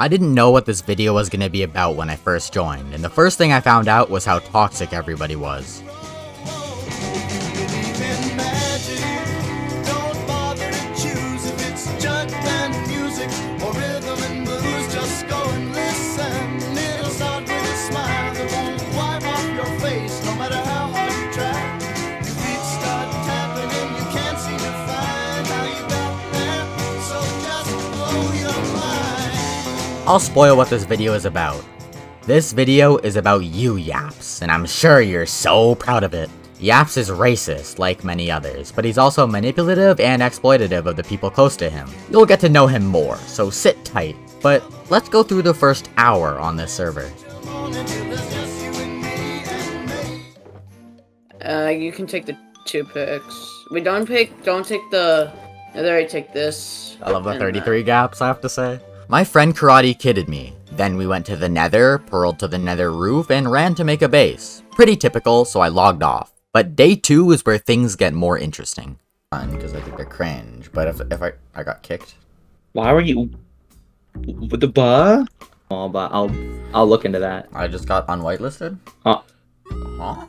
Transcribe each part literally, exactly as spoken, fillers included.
I didn't know what this video was going to be about when I first joined, and the first thing I found out was how toxic everybody was. I'll spoil what this video is about. This video is about you, Yaps, and I'm sure you're so proud of it. Yaps is racist, like many others, but he's also manipulative and exploitative of the people close to him. You'll get to know him more, so sit tight. But let's go through the first hour on this server. Uh, you can take the two picks. We don't pick, don't take the... There, I take this. I love the thirty-three gaps, I have to say. My friend Karate kidded me. Then we went to the nether, pearled to the nether roof, and ran to make a base. Pretty typical, so I logged off. But day two is where things get more interesting. Fun, because I think they're cringe, but if, if I, I got kicked. Why were you... with the bar? Oh, but I'll I'll look into that. I just got unwhitelisted? Huh? Huh?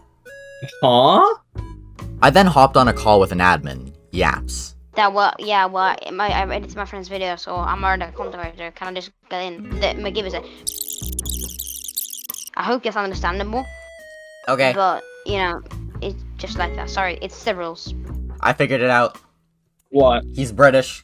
Huh? I then hopped on a call with an admin, Yaps. That well, yeah, well, my, I edited my friend's video, so I'm already a content writer. Can I just get in? The mcgibers. I hope it's understandable. Okay. But you know, it's just like that. Sorry, it's the rules. I figured it out. What? He's British.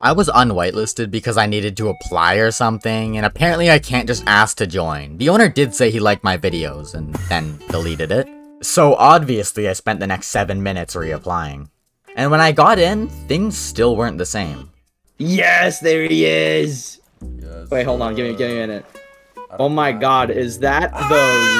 I was unwhitelisted because I needed to apply or something, and apparently I can't just ask to join. The owner did say he liked my videos, and then deleted it. So obviously, I spent the next seven minutes reapplying. And when I got in, things still weren't the same. Yes, there he is! Yes, wait, hold on, give me, give me a minute. Oh my god, is that ah!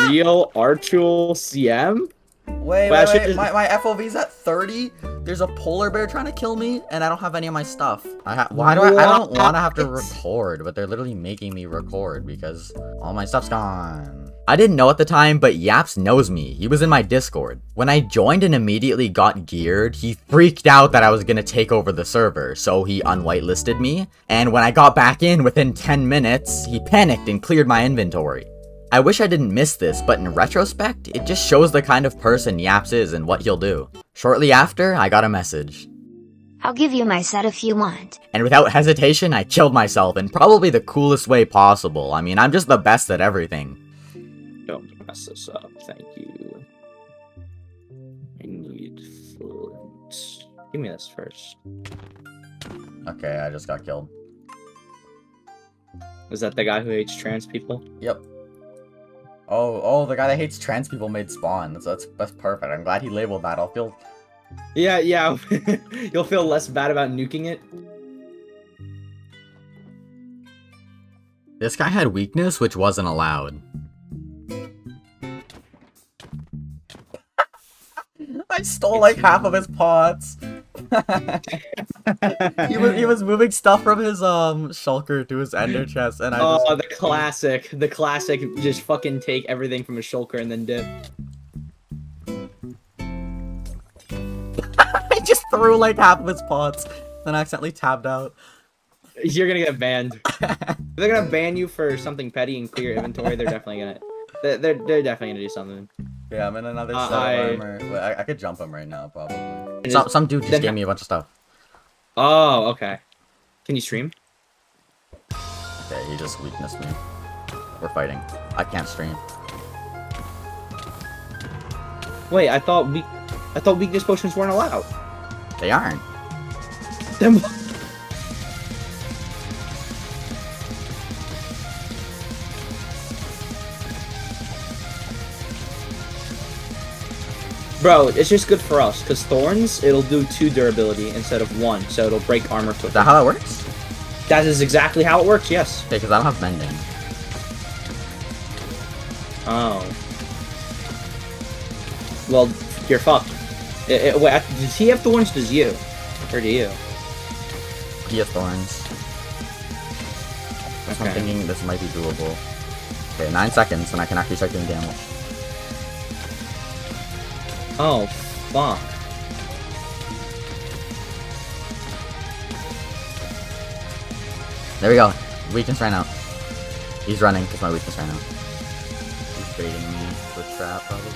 the real ArtualCM? Wait, wait, wait, is... my, my F O V's at thirty? There's a polar bear trying to kill me, and I don't have any of my stuff. I ha Why do I- I don't want to have to record, but they're literally making me record because all my stuff's gone. I didn't know at the time, but Yaps knows me. He was in my Discord. When I joined and immediately got geared, he freaked out that I was gonna take over the server, so he unwhitelisted me. And when I got back in within ten minutes, he panicked and cleared my inventory. I wish I didn't miss this, but in retrospect, it just shows the kind of person Yaps is and what he'll do. Shortly after, I got a message. I'll give you my set if you want. And without hesitation, I killed myself in probably the coolest way possible. I mean, I'm just the best at everything. Don't mess this up, thank you. I need flint. Give me this first. Okay, I just got killed. Is that the guy who hates trans people? Yep. Oh, oh, the guy that hates trans people made spawn. That's that's, that's perfect. I'm glad he labeled that. I'll feel... Yeah, yeah. You'll feel less bad about nuking it. This guy had weakness, which wasn't allowed. I stole like half of his pots. he was he was moving stuff from his um shulker to his ender chest, and I. Oh, just... the classic, the classic. Just fucking take everything from a shulker and then dip. I just threw like half of his pots, then accidentally tabbed out. You're gonna get banned. They're gonna ban you for something petty and clear inventory. They're definitely gonna. They're they're, they're definitely gonna do something. Yeah, I'm in another uh, set of armor. Wait, I, I could jump him right now, probably. Some, some dude just gave me a bunch of stuff. Oh, okay. Can you stream? Okay, he just weaknessed me. We're fighting. I can't stream. Wait, I thought we, I thought weakness potions weren't allowed. They aren't. Then what? Bro, it's just good for us, because thorns, it'll do two durability instead of one, so it'll break armor quickly. Is that how it works? That is exactly how it works, yes. Okay, because I don't have mending. Oh. Well, you're fucked. It, it, wait, does he have thorns, does you? Or do you? He has thorns. Okay. So I'm thinking this might be doable. Okay, nine seconds, and I can actually start doing damage. Oh, fuck. There we go. weakness ran out. He's running because my weakness ran out. He's baiting me for trap, probably.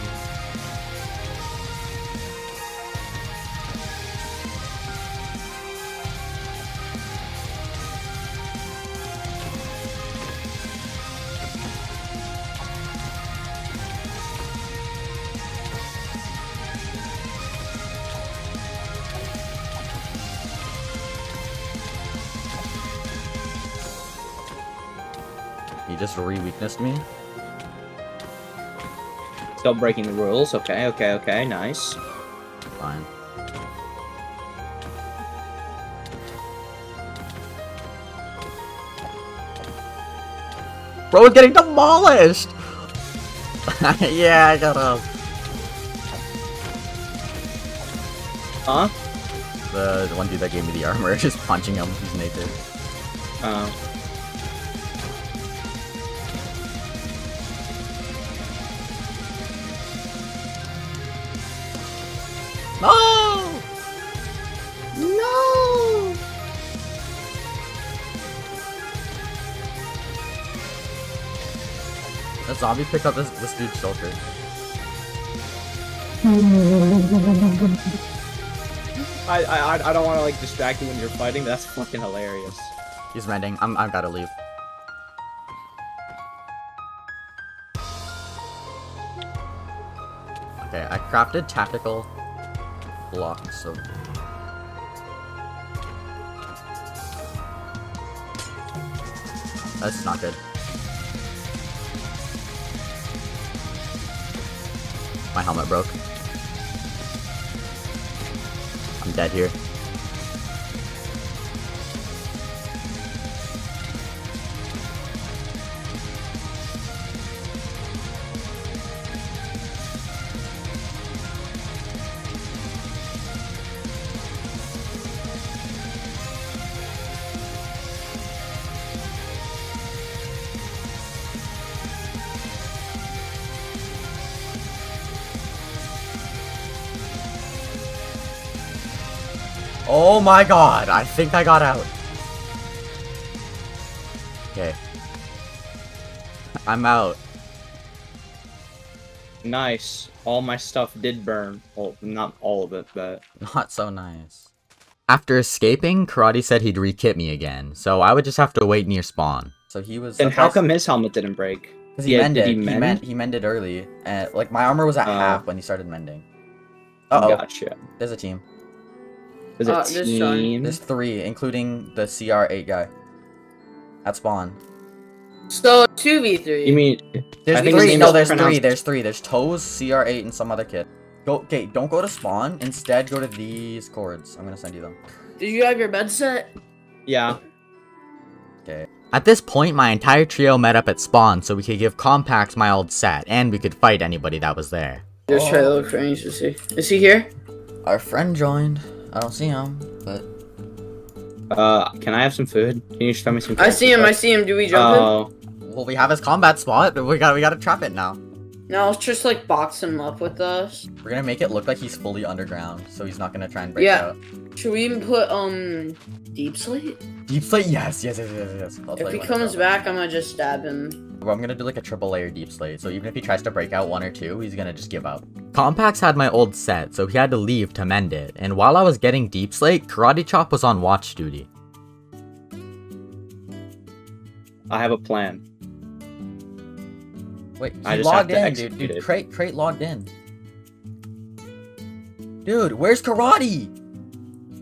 He just re-weaknessed me. Stop breaking the rules. Okay, okay, okay. Nice. Fine. Bro is getting demolished! Yeah, I got up. Huh? The, the one dude that gave me the armor is just punching him. He's naked. Oh. No! No! The zombie picked up this, this dude's shoulder. I, I I don't want to like distract you when you're fighting. That's fucking hilarious. He's mending. I'm I've got to leave. Okay, I crafted tactical blocks of that's not good. My helmet broke. I'm dead here. Oh my god, I think I got out. Okay. I'm out. Nice. All my stuff did burn. Well, not all of it, but... Not so nice. After escaping, Karate said he'd re-kit me again, so I would just have to wait near spawn. So he was... And how come his helmet didn't break? Because he yeah, mended. He, mend? he, mend, he mended early. And, like, my armor was at uh, half when he started mending. Uh-oh. Gotcha. There's a team. There's uh, a team. There's three, including the C R eight guy. At spawn. So two v three. You mean there's three? No, there's three. There's three. There's Toes, C R eight, and some other kid. Go. Okay, don't go to spawn. Instead, go to these cords. I'm gonna send you them. Did you have your med set? Yeah. Okay. At this point, my entire trio met up at spawn so we could give Compax my old sat, and we could fight anybody that was there. Just try to look for Angel. See, is he here? Our friend joined. I don't see him, but... Uh, can I have some food? Can you show me some food? I see him, I see him. Do we jump oh. in? Well, we have his combat spot, but we gotta, we gotta trap it now. No, let's just, like, box him up with us. We're gonna make it look like he's fully underground, so he's not gonna try and break yeah. out. Should we even put, um, Deep Slate? Deep Slate? Yes, yes, yes, yes, yes. I'll if he comes back, I'm gonna just stab him. Well, I'm gonna do like a triple layer deep slate, so even if he tries to break out one or two, he's gonna just give up. Compax had my old set, so he had to leave to mend it, and while I was getting deep slate, Karate Chop was on watch duty. I have a plan. Wait, he I just logged in, dude. Dude, Crate, Crate logged in. Dude, where's Karate?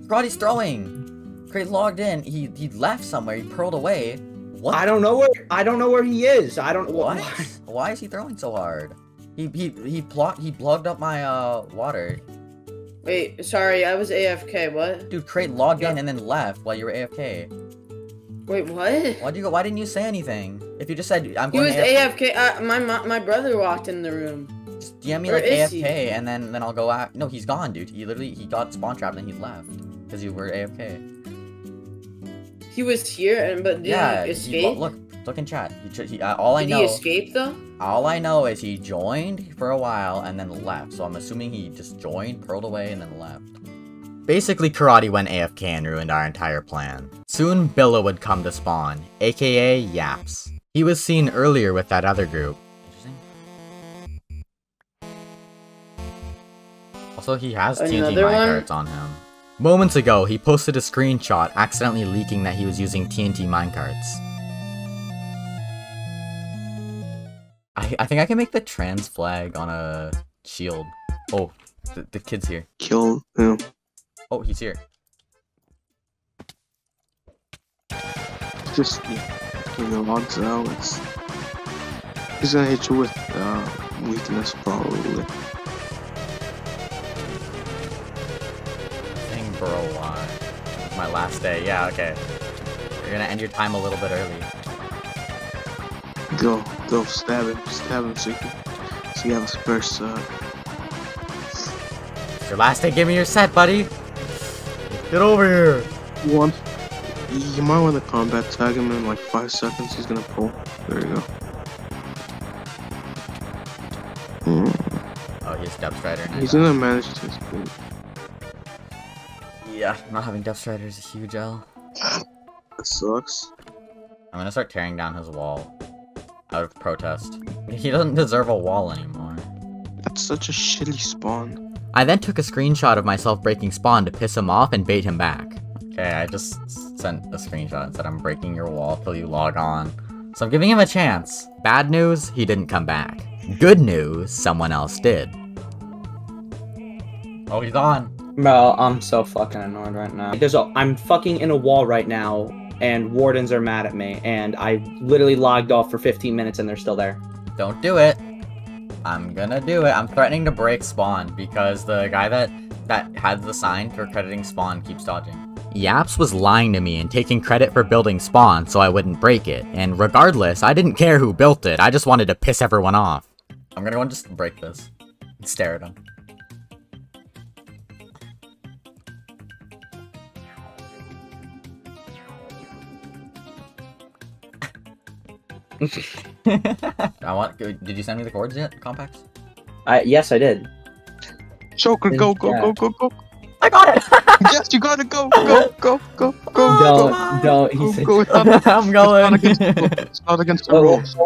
Karate's throwing. Crate logged in, he, he left somewhere, he pearled away. What? I don't know where I don't know where he is. I don't what? Why? Why is he throwing so hard? He he he plot he plugged up my uh water. Wait, sorry, I was A F K. What? Dude, Crate logged yeah. in and then left while you were A F K. Wait, what? Why did you go? Why didn't you say anything? If you just said I'm going to A F K. He was A F K. Uh, my, my my brother walked in the room. Just D M me where like A F K he? and then then I'll go out. No, he's gone, dude. He literally he got spawn trapped and he left because you were A F K. He was here, and but did yeah, he escape? He, look, look in chat. He, he, uh, all did I know. Did he escape though? All I know is he joined for a while and then left. So I'm assuming he just joined, pearled away, and then left. Basically, Karate went A F K and ruined our entire plan. Soon, Billa would come to spawn, aka Yaps. He was seen earlier with that other group. Interesting. Also, he has T N T minecarts on him. Moments ago, he posted a screenshot accidentally leaking that he was using T N T minecarts. I, I think I can make the trans flag on a shield. Oh, the, the kid's here. Kill him. Oh, he's here. Just give the logs out. It's... He's gonna hit you with uh, weakness, probably. Dang, bro. Uh, my last day. Yeah, okay. You're gonna end your time a little bit early. Go, go, stab him, stab him so you can see how this bursts up. It's your last day, give me your set, buddy! Get over here! One. You might want to combat tag him in like five seconds, he's gonna pull. There you go. Oh, he's Depth Strider. He's gonna manage to escape. Yeah, not having Depth Strider is a huge L. That sucks. I'm gonna start tearing down his wall. Out of protest. He doesn't deserve a wall anymore. That's such a shitty spawn. I then took a screenshot of myself breaking spawn to piss him off and bait him back. Okay, I just sent a screenshot and said I'm breaking your wall till you log on. So I'm giving him a chance. Bad news, he didn't come back. Good news, someone else did. Oh, he's on. Bro, I'm so fucking annoyed right now. There's a- I'm fucking in a wall right now. And wardens are mad at me, and I literally logged off for fifteen minutes and they're still there. Don't do it. I'm gonna do it. I'm threatening to break spawn because the guy that that had the sign for crediting spawn keeps dodging. Yaps was lying to me and taking credit for building spawn so I wouldn't break it, and regardless, I didn't care who built it. I just wanted to piss everyone off. I'm gonna go and just break this and stare at him. I want. Did you send me the cords yet, Compax? Uh, yes, I did. Choker, go, go, yeah. go, go, go! I got it! Yes, you got it! Go, go, go, go, go! Don't, go, don't. Go, he's go, go. It's I'm going. It's not against, it's not against the rules.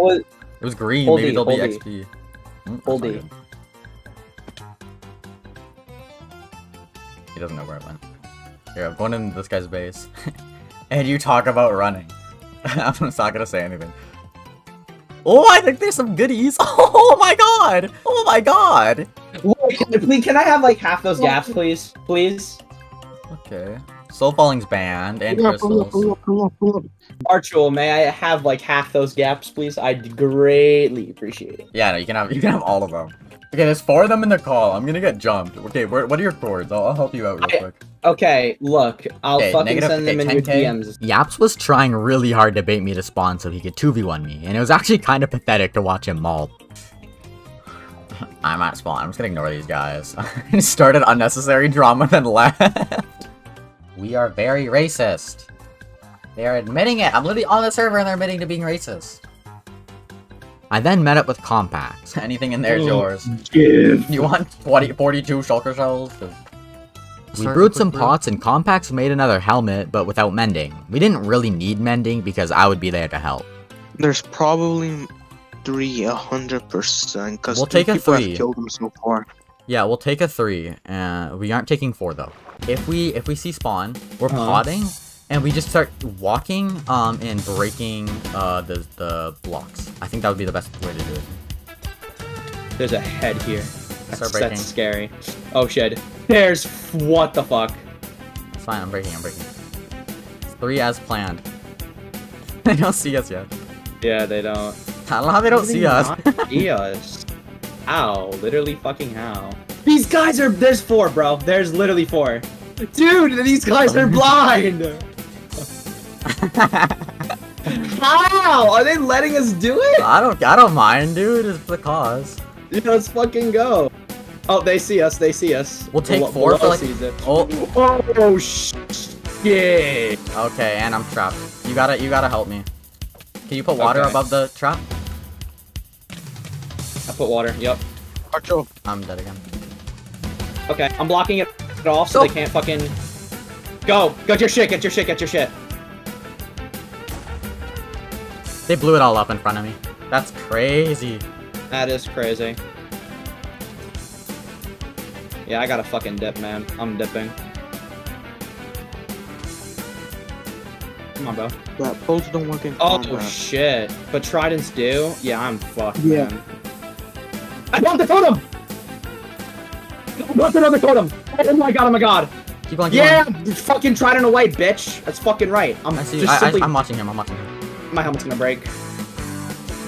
It was green. Hold Maybe D, there'll hold be D. X P. Hold D. He doesn't know where I went. Here, I'm going in this guy's base, and you talk about running. I'm not gonna say anything. Oh, I think there's some goodies! Oh my god! Oh my god! Wait, can I have like half those gaps, please? Please? Okay. Soul Falling's banned, and crystals. Artual, may I have like half those gaps, please? I'd greatly appreciate it. Yeah, no, you can have you can have all of them. Okay, there's four of them in the call. I'm gonna get jumped. Okay, where, what are your cords? I'll, I'll help you out real I, quick. Okay, look. I'll okay, fucking negative, send them okay, in ten K. Your D Ms. Yaps was trying really hard to bait me to spawn so he could two v one me, and it was actually kind of pathetic to watch him maul. I'm at spawn. I'm just gonna ignore these guys. I started unnecessary drama then left. We are very racist. They are admitting it. I'm literally on the server and they're admitting to being racist. I then met up with Compax. Anything in there is yours. Yeah. You want forty-two shulker shells? We brewed some brew. pots and Compax made another helmet, but without mending. We didn't really need mending because I would be there to help. There's probably three, a hundred percent, because two people have killed them so far. Yeah, we'll take a three. Uh, we aren't taking four though. If we if we see spawn, we're uh -huh. potting, and we just start walking um, and breaking uh, the, the blocks. I think that would be the best way to do it. There's a head here. That's, that's scary. Oh shit. There's... what the fuck? It's fine, I'm breaking, I'm breaking. Three as planned. They don't see us yet. Yeah, they don't. I don't know how they don't see us. see us. How? Literally fucking how? These guys are... There's four, bro. There's literally four. Dude, these guys are blind! How are they letting us do it? I don't, I don't mind, dude. It's the cause. Dude, let's fucking go. Oh, they see us. They see us. We'll take four for like. Oh, oh, oh shit. Okay, and I'm trapped. You gotta, you gotta help me. Can you put water okay. above the trap? I put water. Yep. I'm dead again. Okay, I'm blocking it. blocked it off so oh. they can't fucking... Go! Get your shit, get your shit, get your shit! They blew it all up in front of me. That's crazy. That is crazy. Yeah, I gotta fucking dip, man. I'm dipping. Come on, bro. Yeah, bolts don't work in combat. Oh, shit. But tridents do? Yeah, I'm fucked, yeah. man. I want the totem! I want another totem! Oh my god, oh my god! Keep on, keep yeah, on. Fucking trident away, bitch! That's fucking right. I'm I see just I, simply... I, I'm watching him, I'm watching him. My helmet's gonna break.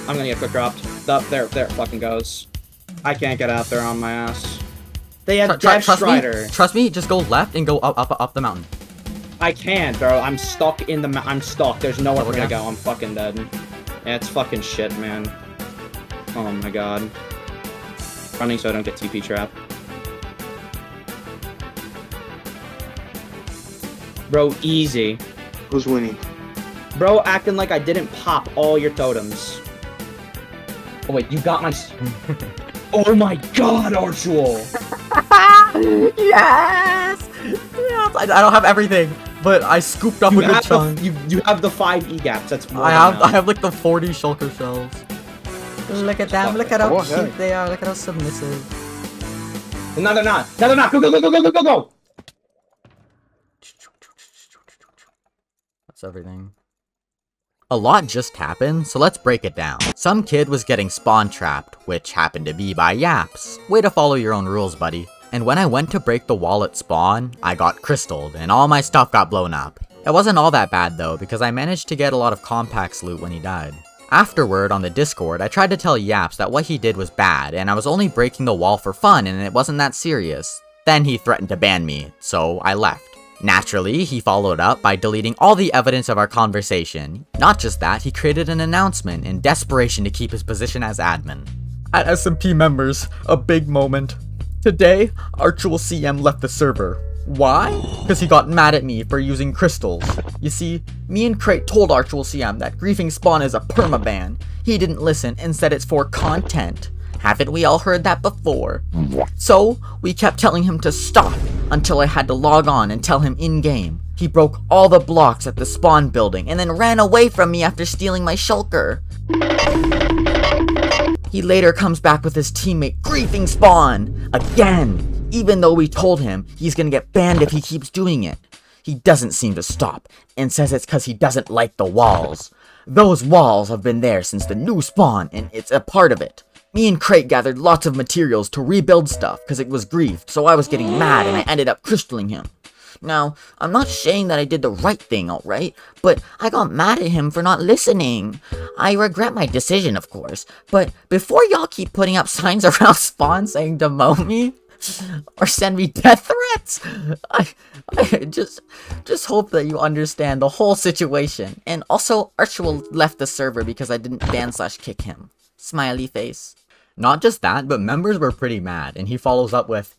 I'm gonna get quick dropped. Up there, there it fucking goes. I can't get out there on my ass. They have Death Strider. Me, trust me, just go left and go up, up, up the mountain. I can't, bro. I'm stuck in the. I'm stuck. There's nowhere for me to go. I'm fucking dead. Yeah, it's fucking shit, man. Oh my god. Running so I don't get T P trap. Bro, easy. Who's winning? Bro, acting like I didn't pop all your totems. Oh wait, you got my. Oh my god, Artual! Yes! Yes! I, I don't have everything, but I scooped up you a good chunk. The, you, you have the five E gaps, that's more I have now. I have like the forty shulker shells. Look at them, look at how oh, cute hey. they are, look at how submissive. No they're not, no they're not, go go go go go go go go! That's everything. A lot just happened, so let's break it down. Some kid was getting spawn trapped, which happened to be by Yaps. Way to follow your own rules, buddy. And when I went to break the wall at spawn, I got crystalled and all my stuff got blown up. It wasn't all that bad though, because I managed to get a lot of Compax loot when he died. Afterward, on the Discord, I tried to tell Yaps that what he did was bad, and I was only breaking the wall for fun and it wasn't that serious. Then he threatened to ban me, so I left. Naturally, he followed up by deleting all the evidence of our conversation. Not just that, he created an announcement in desperation to keep his position as admin. At S M P members, a big moment. Today, ArtualCM left the server. Why? Because he got mad at me for using crystals. You see, me and Crate told ArtualCM that griefing spawn is a permaban. He didn't listen and said it's for content. Haven't we all heard that before? So, we kept telling him to stop until I had to log on and tell him in-game. He broke all the blocks at the spawn building and then ran away from me after stealing my shulker. He later comes back with his teammate griefing spawn again, even though we told him he's gonna get banned if he keeps doing it. He doesn't seem to stop and says it's because he doesn't like the walls. Those walls have been there since the new spawn and it's a part of it. Me and Crate gathered lots of materials to rebuild stuff because it was griefed, so I was getting mad and I ended up crystalling him. Now, I'm not saying that I did the right thing, alright? But I got mad at him for not listening. I regret my decision, of course, but before y'all keep putting up signs around spawn saying demote me, or send me death threats, I, I just, just hope that you understand the whole situation. And also, Artual left the server because I didn't ban slash kick him. Smiley face. Not just that, but members were pretty mad, and he follows up with,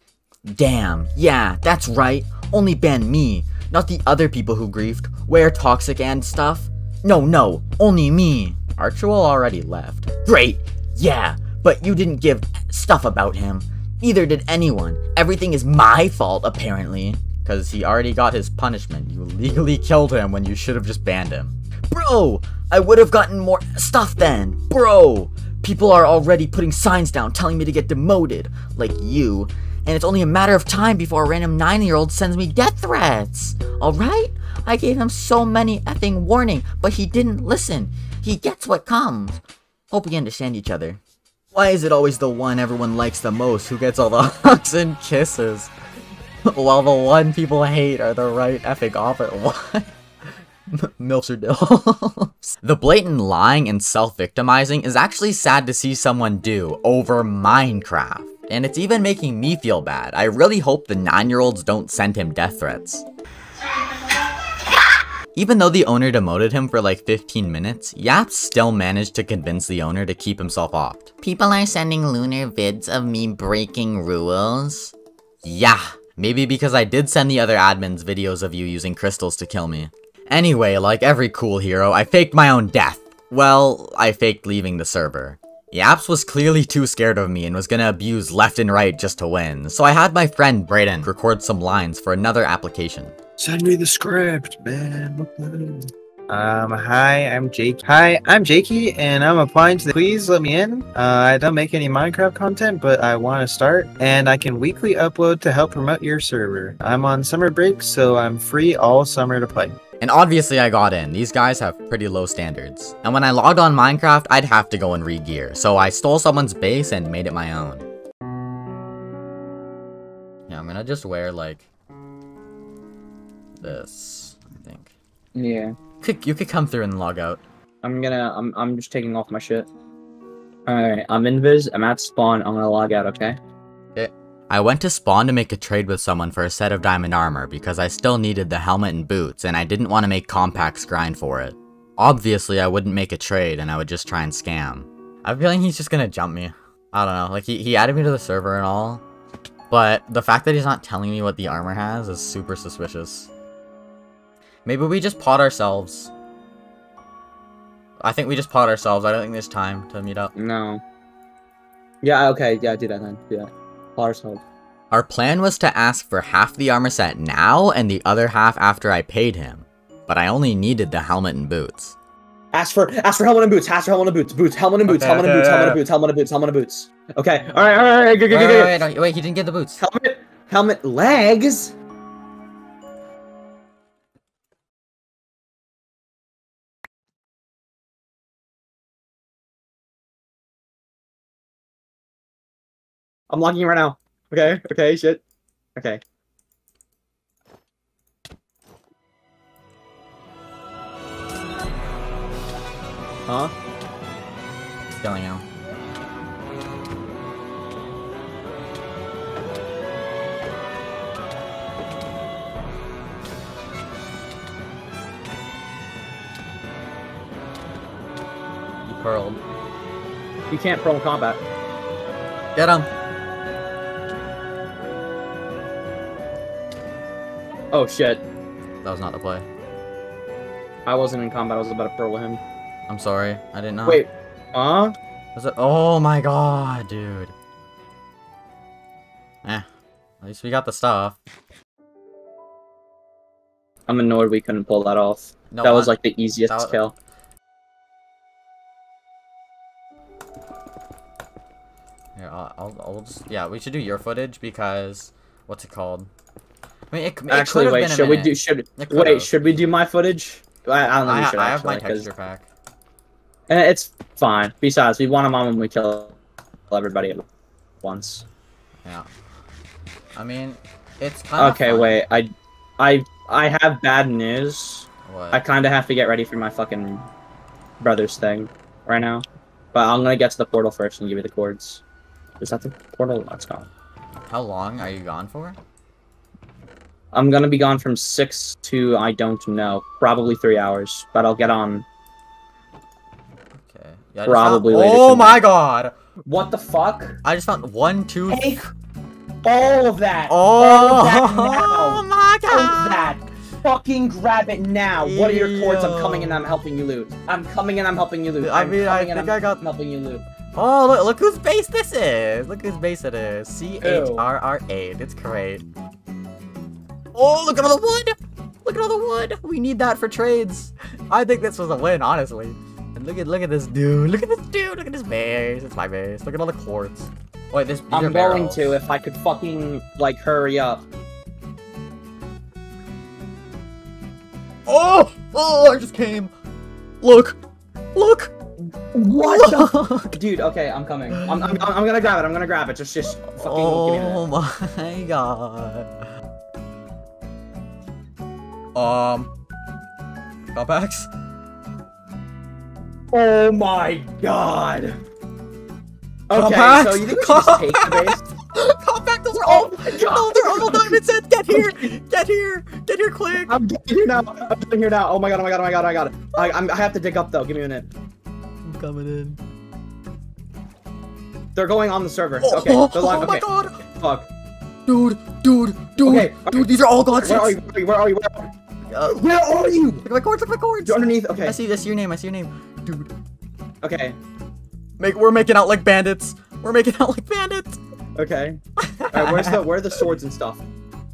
damn, yeah, that's right, only ban me, not the other people who griefed, wear toxic and stuff. No, no, only me. Artual already left. Great, yeah, but you didn't give stuff about him. Neither did anyone. Everything is my fault, apparently. Cause he already got his punishment. You legally killed him when you should've just banned him. Bro, I would've gotten more stuff then, bro. People are already putting signs down telling me to get demoted, like you, and it's only a matter of time before a random nine year old sends me death threats, alright? I gave him so many effing warning, but he didn't listen. He gets what comes. Hope we understand each other. Why is it always the one everyone likes the most who gets all the hugs and kisses, while the one people hate are the right effing opposite? Why? Milfs or dilfs. The blatant lying and self-victimizing is actually sad to see someone do over Minecraft. And it's even making me feel bad. I really hope the nine year olds don't send him death threats. Even though the owner demoted him for like fifteen minutes, Yaps still managed to convince the owner to keep himself offed. People are sending lunar vids of me breaking rules. Yeah, maybe because I did send the other admins videos of you using crystals to kill me. Anyway, like every cool hero, I faked my own death. Well, I faked leaving the server. Yaps was clearly too scared of me and was gonna abuse left and right just to win, so I had my friend Braiden record some lines for another application. Send me the script, man. Um, hi, I'm Jake. Hi, I'm Jakey, and I'm applying to the Please Let Me In. Uh, I don't make any Minecraft content, but I want to start, and I can weekly upload to help promote your server. I'm on summer break, so I'm free all summer to play. And obviously I got in. These guys have pretty low standards. And when I logged on Minecraft, I'd have to go and re-gear. So I stole someone's base and made it my own. Yeah, I'm gonna just wear like this, I think. Yeah. Could, you could come through and log out. I'm gonna, I'm, I'm just taking off my shit. Alright, I'm invis, I'm at spawn, I'm gonna log out, okay? Okay. I went to spawn to make a trade with someone for a set of diamond armor because I still needed the helmet and boots and I didn't want to make Compax grind for it. Obviously I wouldn't make a trade and I would just try and scam. I have a feeling he's just gonna jump me. I don't know, like he, he added me to the server and all, but the fact that he's not telling me what the armor has is super suspicious. Maybe we just pot ourselves. I think we just pot ourselves, I don't think there's time to meet up. No. Yeah, okay, yeah, do that then, do that. Our plan was to ask for half the armor set now and the other half after I paid him, but I only needed the helmet and boots. Ask for ask for helmet and boots. Ask for helmet and boots. Boots. Helmet and boots. Helmet and boots. Helmet and boots. Helmet and boots. Helmet and boots. Okay. All right. All right. All right. Good. Good. Good. Good. Wait. He didn't get the boots. Helmet. Helmet. Legs. I'm logging in right now. Okay, okay, shit. Okay. Huh? Going out. You pearled. You can't pearl in combat. Get him. Oh shit. That was not the play. I wasn't in combat, I was about to pearl him. I'm sorry, I didn't know. Wait, huh? Was it? Oh my god, dude. Eh, at least we got the stuff. I'm annoyed we couldn't pull that off. No, that was like the easiest was... kill. Here, I'll, I'll, I'll just, yeah, we should do your footage because, what's it called? I mean, it, it actually, wait. Should minute. we do? Should wait? Should we do my footage? I, I don't know. I, we should I have actually, my texture pack. And it's fine. Besides, we want them on when we kill everybody at once. Yeah. I mean, it's kind of. Okay, fun. wait. I, I, I have bad news. What? I kind of have to get ready for my fucking brother's thing right now, but I'm gonna get to the portal first and give you the cords. Is that the portal? That's gone. How long are you gone for? I'm gonna be gone from six to, I don't know, probably three hours, but I'll get on. Okay. Yeah, probably found... later. Oh my god! What the fuck? I just found one, two... Take all of that! Oh, all of that now! Oh my god! All of that! Fucking grab it now! Ew. What are your cords? I'm coming and I'm helping you loot. I'm coming and I'm helping you loot. I mean, I think I'm I got... helping you loot. Oh, look, look whose base this is! Look whose base it is. C H R R eight. It's great. Oh, look at all the wood! Look at all the wood! We need that for trades. I think this was a win, honestly. And look at look at this dude. Look at this dude. Look at this base. It's my base. Look at all the quartz. Wait, this. I'm going to if I could fucking like hurry up. Oh! Oh! I just came. Look! Look! What the? Dude, okay, I'm coming. I'm, I'm I'm gonna grab it. I'm gonna grab it. Just just. Fucking oh give me my god. Um, Compax. Oh my god! Okay, Compax? So you think we should just take the base? Compax, those are all- No, they're all diamond sets! Get here! Get here! Get here quick! I'm getting here now! I'm getting here now! Oh my god, oh my god, oh my god, oh my god. I, I'm, I have to dig up though, give me a minute. I'm coming in. They're going on the server. Oh, okay, oh, they're locked. Oh my okay. god! Fuck. Dude, dude, dude, okay, dude, okay. These are all god sets! Where are you? Where are you? Where are you? Uh, where are you? Look at my cords, look at my cords! You're underneath, okay. I see this, your name, I see your name. Dude. Okay. Make we're making out like bandits. We're making out like bandits. Okay. Alright, where's the where are the swords and stuff?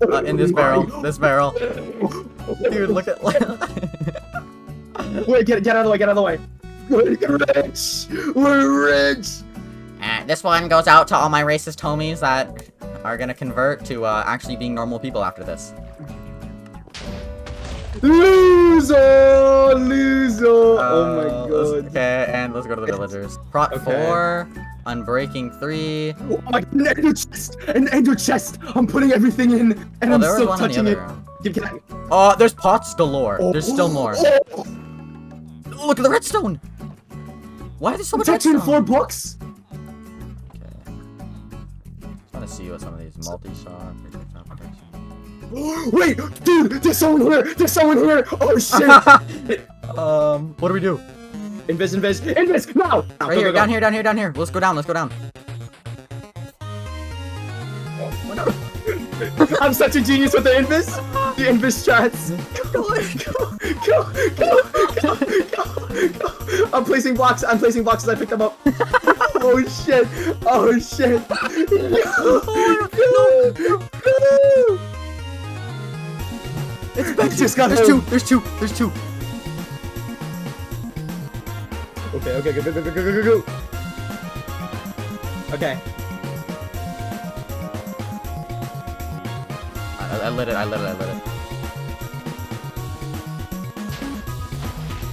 Uh, in this barrel. This barrel. Dude, look at. Wait, get get out of the way. Get out of the way. We're rich. We're rich. And this one goes out to all my racist homies that are gonna convert to uh, actually being normal people after this. Loser! Loser! Uh, oh my god. Okay, and let's go to the villagers. Prot okay. four, unbreaking three. Oh my god, an ender chest! An ender chest! I'm putting everything in, and oh, I'm still touching it. Oh, uh, there's pots galore. Oh. There's still more. Oh. Look at the redstone! Why is there so much redstone? I'm touching four books! Okay. I wanna see what some of these multi-shot. Wait, dude, there's someone here! There's someone here! Oh shit! um, what do we do? Invis, invis, invis! No! Right go, here, go, go. down here, down here, down here. Let's go down. Let's go down. I'm such a genius with the invis. The invis strats. Go, go, go, go, go, go, go! I'm placing blocks. I'm placing blocks as I pick them up. Oh shit! Oh shit! Go, go, go. It's Benji. Just got there's home. two. There's two. There's two. Okay. Okay. Go. Go. Go. Go. Go. Go. Okay. I, I lit it. I lit it. I lit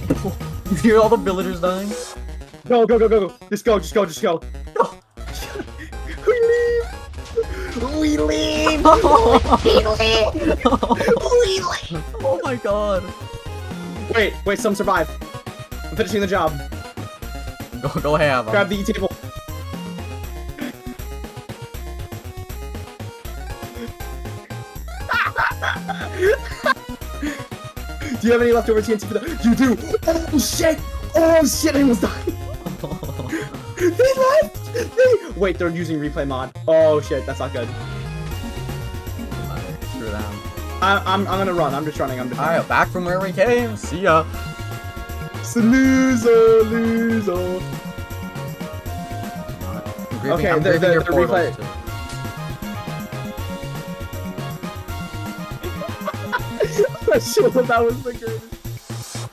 it. You hear all the villagers dying? Go. Go. Go. Go. Go. Just go. Just go. Just go. Oh. We leave! Oh. We leave! We leave! Oh my god. Wait, wait, some survive. I'm finishing the job. Go, go ham. Grab the E-table. Do you have any leftover T N T for that? You do! Oh shit! Oh shit, I almost died! They left! They... Wait, they're using replay mod. Oh shit, that's not good. Alright, screw them. I, I'm, I'm gonna run. I'm just running. I'm just running. Alright, back from where we came. See ya. It's a loser, loser. I'm grieving, okay, I'm they're, they're, your they're replay. I'm not sure that was the greatest.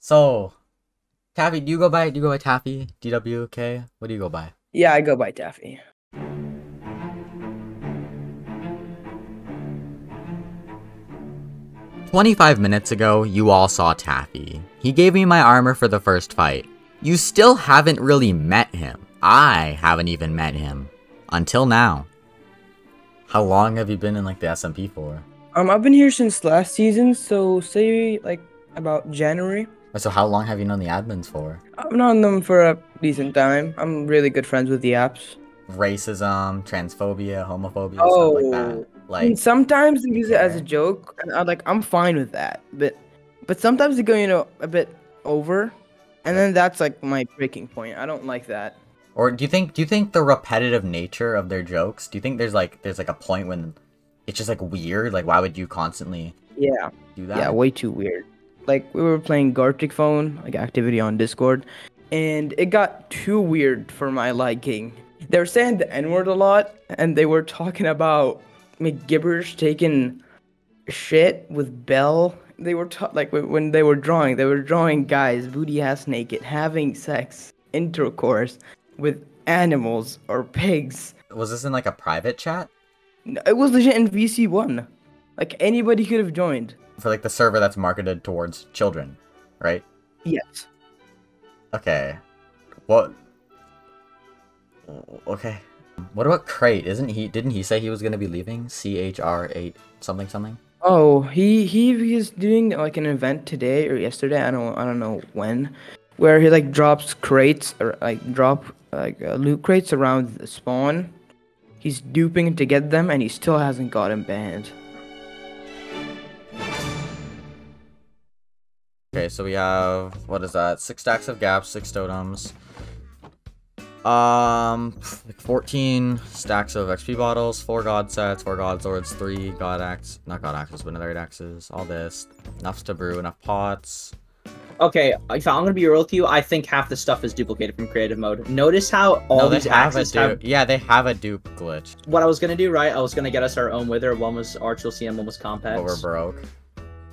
So. Taffy, do you go by do you go by Taffy? D W K? What do you go by? Yeah, I go by Taffy. twenty-five minutes ago, you all saw Taffy. He gave me my armor for the first fight. You still haven't really met him. I haven't even met him. Until now. How long have you been in like the S M P for? Um, I've been here since last season, so say like about January. So how long have you known the admins for? I've known them for a decent time. I'm really good friends with the Yaps. Racism, transphobia, homophobia, oh, stuff like that. Like, and sometimes they use it as a joke, and I'm like, I'm fine with that. But but sometimes they go, you know, a bit over, and then that's like my breaking point. I don't like that. Or do you think do you think the repetitive nature of their jokes? Do you think there's like there's like a point when it's just like weird? Like why would you constantly yeah do that? Yeah, way too weird. Like, we were playing Gartic Phone, like, activity on Discord, and it got too weird for my liking. They were saying the N-word a lot, and they were talking about mcgibers taking shit with Bell. They were, like, when they were drawing, they were drawing guys booty-ass naked, having sex, intercourse with animals or pigs. Was this in, like, a private chat? No, it was legit in V C one. Like, anybody could have joined. For, like, the server that's marketed towards children, right? Yes. Okay. What? Okay. What about Crate? Isn't he? Didn't he say he was gonna be leaving? C H R eight something something. Oh, he he is doing like an event today or yesterday. I don't I don't know when, where he like drops crates or like drop like uh, loot crates around the spawn. He's duping to get them, and he still hasn't gotten banned. Okay, so we have, what is that, six stacks of gaps, six totems, um, fourteen stacks of X P bottles, four god sets, four god swords, three god axes, not god axes, but netherite axes, all this, enough to brew, enough pots, Okay, if I'm gonna be real with you, I think half the stuff is duplicated from creative mode. Notice how all no, these axes have, have... Yeah, they have a dupe glitch. What I was gonna do, right, I was gonna get us our own wither. One was ArtualCM, one was Compax. But we're broke.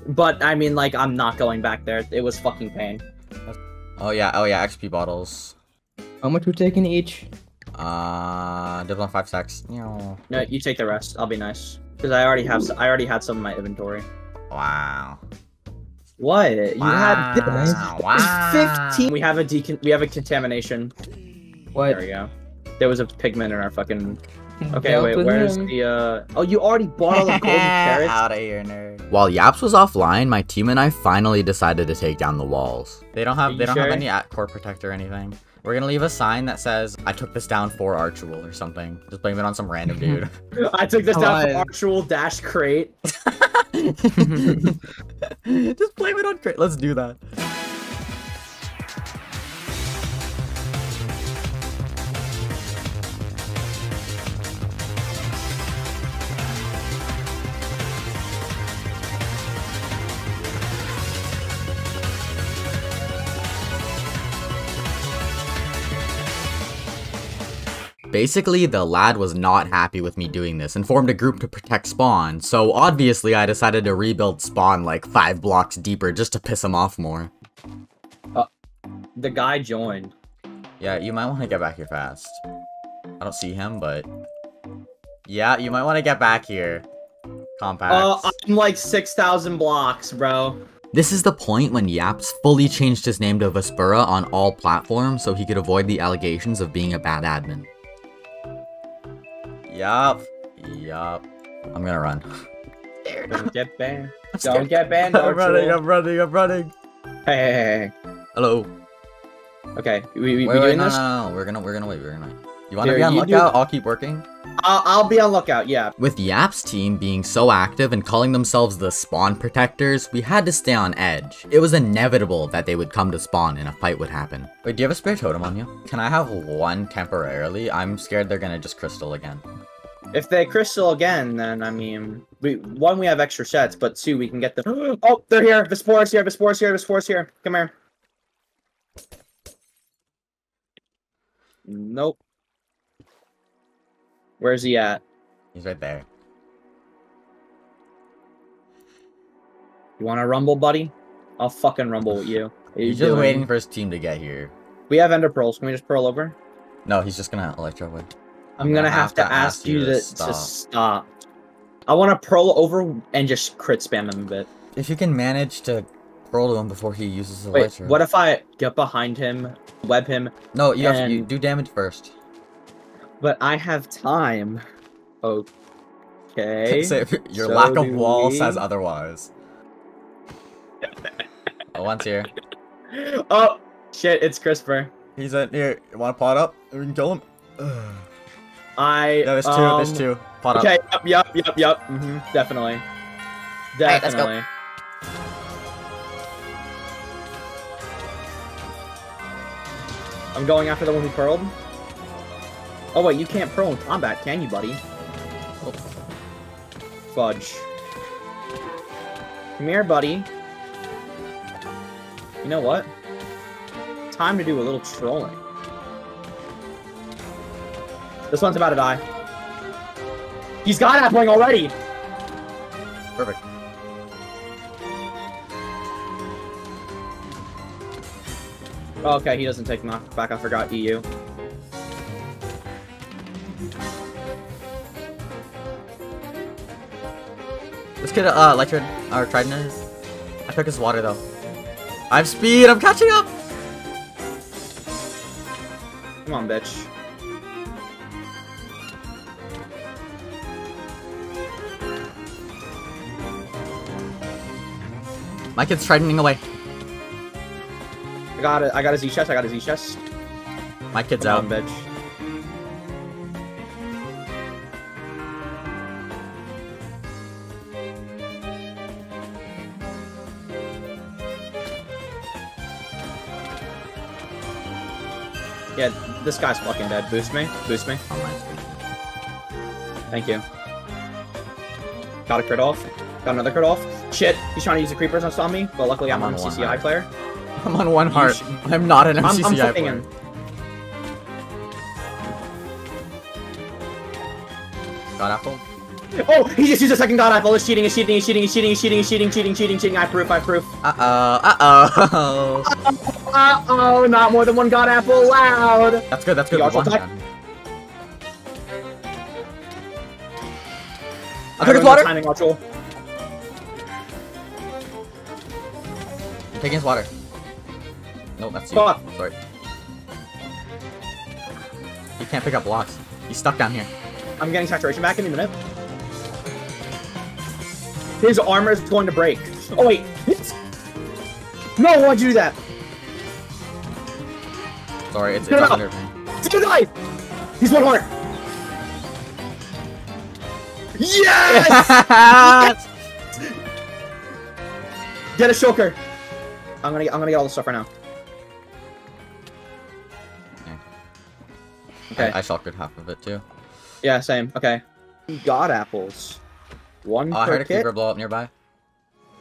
But, I mean, like, I'm not going back there. It was fucking pain. Oh, yeah, oh, yeah, X P bottles. How much we're taking each? Uh, double on five stacks. No, you take the rest. I'll be nice. Because I already have, I already had some in my inventory. Wow. What? Wow. You had this. Wow. fifteen. We have a decon. We have a contamination. What? There we go. There was a pigment in our fucking. Okay, wait. Where's him. the? uh... Oh, you already bought all the golden carrots. Out of here, nerd. While Yaps was offline, my team and I finally decided to take down the walls. They don't have. They don't sure? have any at core protect or anything. We're gonna leave a sign that says, I took this down for Artual or something. Just blame it on some random dude. I took this Come down on. for Artual dash crate. Just blame it on crate. Let's do that. Basically, the lad was not happy with me doing this and formed a group to protect spawn, so obviously I decided to rebuild spawn like five blocks deeper just to piss him off more. Uh, the guy joined. Yeah, you might want to get back here fast. I don't see him, but... Yeah, you might want to get back here. Compact. Oh, uh, I'm like six thousand blocks, bro. This is the point when Yaps fully changed his name to Vespera on all platforms so he could avoid the allegations of being a bad admin. Yup. Yup. I'm gonna run. Don't get banned. Don't get banned. I'm running, I'm running, I'm running. Hey, hey, hey. Hello. Okay, we, we, wait, we wait, doing no, this? No, no, we're gonna, we're gonna wait, we're gonna wait. You wanna Dude, be on lookout? Do... I'll keep working. I'll, I'll be on lookout, yeah. With Yap's team being so active and calling themselves the spawn protectors, we had to stay on edge. It was inevitable that they would come to spawn and a fight would happen. Wait, do you have a spare totem on you? Can I have one temporarily? I'm scared they're gonna just crystal again. If they crystal again, then, I mean, we one, we have extra sets, but two, we can get the- Oh, they're here! The spore's here, the spore's here, the spore's here! Come here. Nope. Where's he at? He's right there. You wanna rumble, buddy? I'll fucking rumble with you. He's just waiting for his team to get here. We have ender pearls, can we just pearl over? No, he's just gonna electro away. I'm gonna, gonna have, have to, to ask, ask you, you to, to, stop. to stop. I want to pearl over and just crit spam him a bit. If you can manage to pearl to him before he uses the Wait, what if I get behind him, web him? No, you and... have to you do damage first. But I have time. Okay. So your so lack of wall we... says otherwise. Oh, one's here. Oh, shit, it's CRISPR. He's in here. You want to pot up? We can kill him. Ugh. I, no, there's two, um, there's two. Pot okay, up. Yep, yep, yep, yep. Mm-hmm. Definitely. Definitely. All right, let's go. I'm going after the one who pearled. Oh, wait, you can't pearl in combat, can you, buddy? Oh. Fudge. Come here, buddy. You know what? Time to do a little trolling. This one's about to die. He's got Appling already! Perfect. Oh, okay, he doesn't take knockback. I forgot E U. Let's get a uh, Electron or Trident. I took his water though. I have speed! I'm catching up! Come on, bitch. My kid's tridening away. I got it. I got his E-chest. I got his E-chest. My kid's Come out, on, bitch. Yeah, this guy's fucking dead. Boost me. Boost me. Thank you. Got a crit off. Got another crit off. Shit, he's trying to use the creepers on me, but luckily I'm, I'm on a C C I player. I'm on one heart. Should... I'm not an M C C I I'm player. Him. God apple? Oh! He just used a second god apple! He's cheating, he's cheating, he's cheating, he's cheating, he's cheating, he's cheating, he's cheating, cheating, cheating, I proof, I proof. Uh-oh, uh-oh. Uh-oh, uh-oh, not more than one god apple allowed! That's good, that's good. Also attack. I took his water! Timing, taking his water. No, that's you. Stop. Sorry. He can't pick up blocks. He's stuck down here. I'm getting saturation back in a minute. His armor is going to break. Oh wait! No, why'd you do that? Sorry, it's it's under me. It's good life! He's one heart! Yes! Yes! Get a shulker. I'm gonna get, I'm gonna get all the stuff right now. Yeah. Okay. I, I shulkered half of it too. Yeah, same. Okay. God apples. One. Oh, I heard a creeper blow up nearby.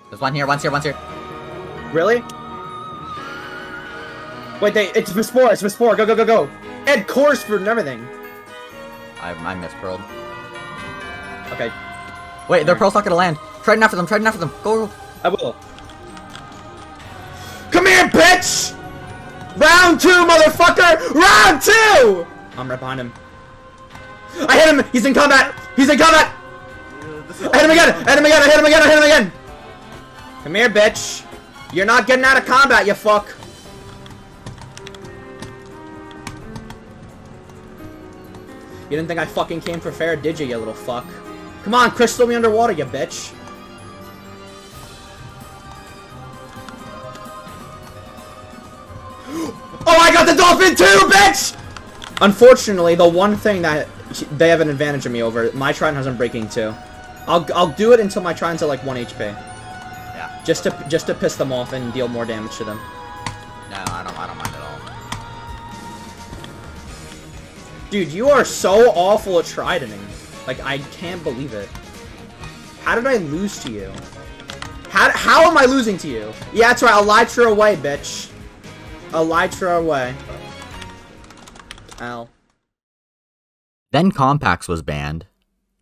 There's one here. One's here. One's here. Really? Wait, they. It's Vespera. It's Vespera. Go, go, go, go. Ed course for everything. I I mispearled. Okay. Wait, their pearl's not gonna land. Trident after them, trident after them. Go. I will. Come here, bitch! Round two, motherfucker! Round two! I'm right behind him. I hit him! He's in combat! He's in combat! I hit him again! I hit him again! I hit him again! I hit him again! Come here, bitch! You're not getting out of combat, you fuck! You didn't think I fucking came for fair, did you, you little fuck? Come on, crystal me underwater, you bitch. Oh, I got the dolphin too, bitch! Unfortunately, the one thing that they have an advantage of me over, my trident has been breaking too. I'll I'll do it until my trident's at like one H P. Yeah. Just to just to piss them off and deal more damage to them. No, I don't I don't mind at all. Dude, you are so awful at tridenting. Like, I can't believe it. How did I lose to you? How, how am I losing to you? Yeah, that's right. Elytra away, bitch. Elytra away. Ow. Then Compax was banned.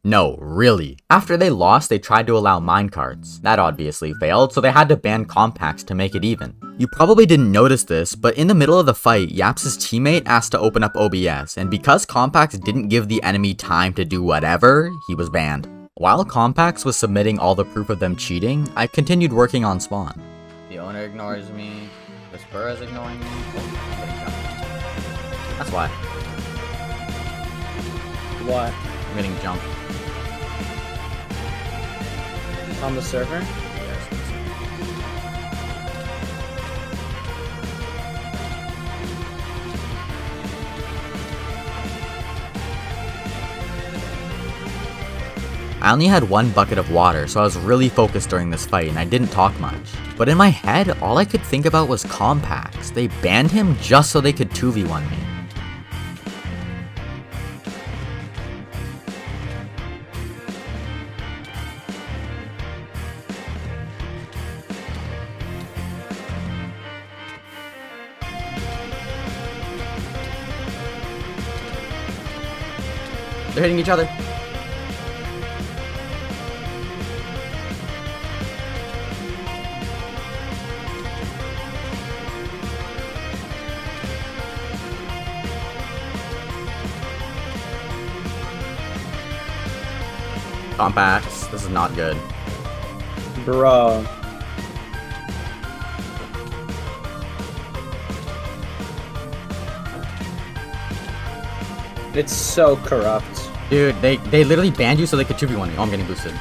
No, really. After they lost, they tried to allow minecarts. That obviously failed, so they had to ban Compax to make it even. You probably didn't notice this, but in the middle of the fight, Yaps' teammate asked to open up O B S, and because Compax didn't give the enemy time to do whatever, he was banned. While Compax was submitting all the proof of them cheating, I continued working on spawn. The owner ignores me, the spur is ignoring me. That's why. What? I'm getting jumped. On the server? I only had one bucket of water, so I was really focused during this fight and I didn't talk much. But in my head, all I could think about was Compax. They banned him just so they could two v one me. They're hitting each other. Compax, this is not good. Bro. It's so corrupt. Dude, they, they literally banned you so they could two v one me. Oh, I'm getting boosted.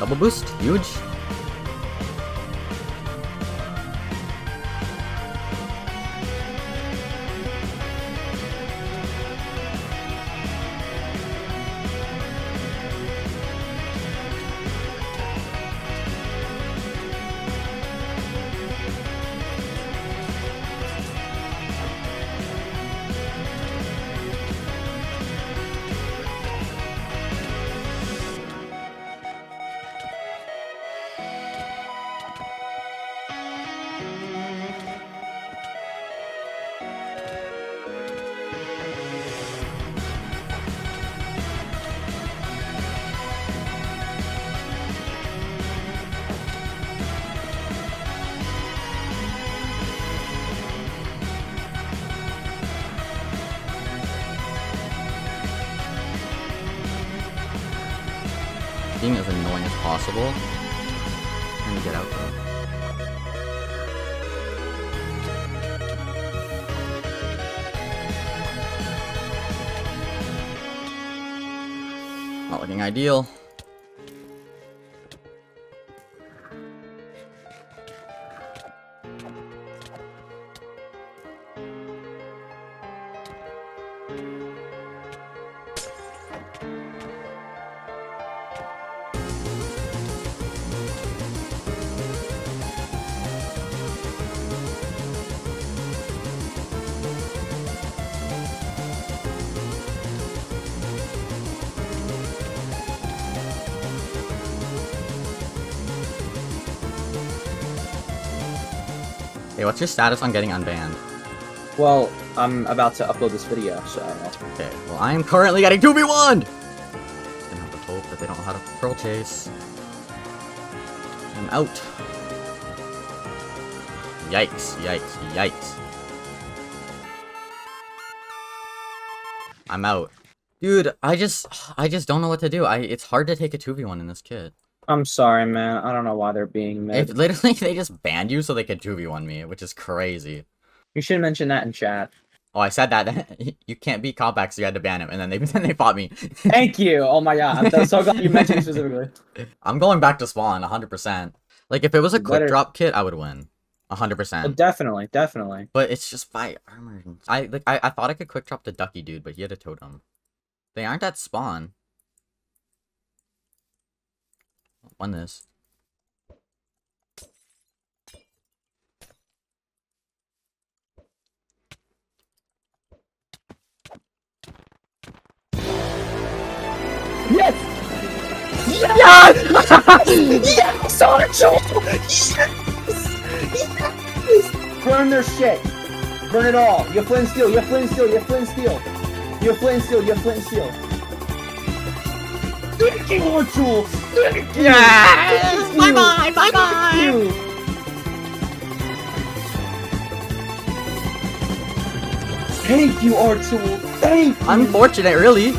Double boost? Huge. being as annoying as possible. I'm trying to get out though. Not looking ideal. Hey, what's your status on getting unbanned? Well, I'm about to upload this video, so I don't know. Okay, well, I am currently getting two v one! Just gonna have to hope that they don't know how to pearl chase. I'm out. Yikes, yikes, yikes. I'm out. Dude, I just, I just don't know what to do. I, it's hard to take a two v one in this kit. I'm sorry, man. I don't know why they're being mid. It, literally, they just banned you so they could two v one me, which is crazy. You should mention that in chat. Oh, I said that. You can't beat Compax, so you had to ban him, and then they then they fought me. Thank you! Oh my god, I'm so glad you mentioned specifically. I'm going back to spawn, one hundred percent. Like, if it was a quick Better... drop kit, I would win. one hundred percent. Well, definitely, definitely. But it's just by armor. I, like, I, I thought I could quick drop the Ducky dude, but he had a totem. They aren't at spawn. Won this. Yes! Yes! Yes! Sonic Show! Yes! Yes! Burn their shit! Burn it all! You flint steel! You flint steel! You flint steel! You flint steel! You flint steel! Thank you, Artual! Thank you! Yes! Thank you. Bye bye! Bye bye! Thank you, Artual! Thank you! Unfortunate, really!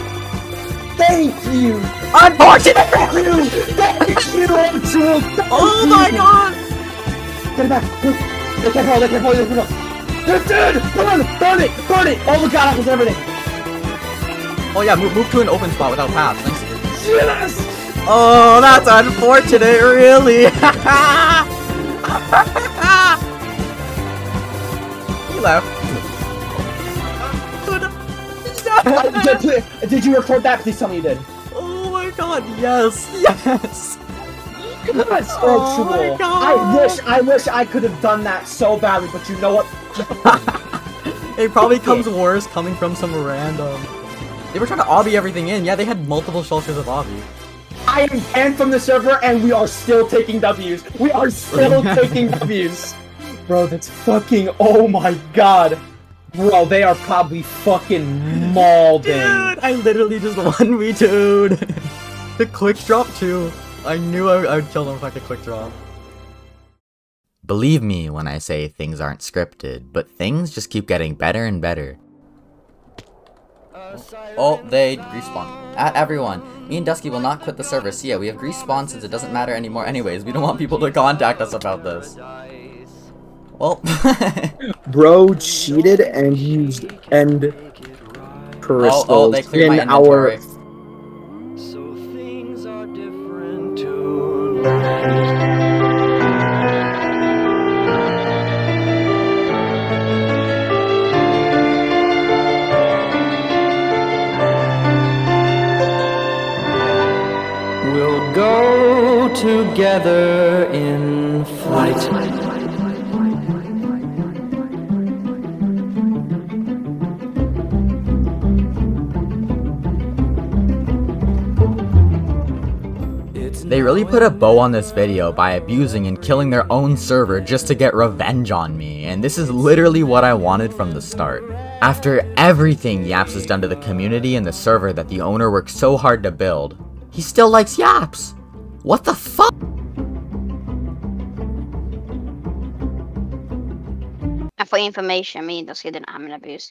Thank you! Unfortunate, really! Thank you, Artual! Oh my god! Get it back! They can't hold, they can't hold, they can't hold! They're dead! Burn! Burn it! Burn it! Oh my god, I was everything! Oh yeah, move, move to an open spot without paths. Thanks. Yes! Oh, that's unfortunate, really! He left. did, did you record that? Please tell me you did. Oh my god, yes! Yes! Yes, oh my god. I wish, I wish I could have done that so badly, but you know what? It probably comes worse coming from some random. They were trying to obby everything in. Yeah, they had multiple shelters of obby. I am banned from the server, and we are still taking W's. We are still taking W's. Bro, that's fucking... Oh my god. Bro, they are probably fucking mauled in. Dude, I literally just won me, dude. The quick drop, too. I knew I would, I would kill them if I could quick drop. Believe me when I say things aren't scripted, but things just keep getting better and better. Oh, they respawn. At everyone. Me and Dusky will not quit the server. See ya, we have respawned since it doesn't matter anymore anyways. We don't want people to contact us about this. Well. Bro cheated and used end crystals oh, oh, they cleared in my our... So things are different tonight. Go together in flight. They really put a bow on this video by abusing and killing their own server just to get revenge on me, and this is literally what I wanted from the start. After everything Yaps has done to the community and the server that the owner worked so hard to build, he still likes Yaps! What the fuck? And for information, me and Dusky didn't have an abuse.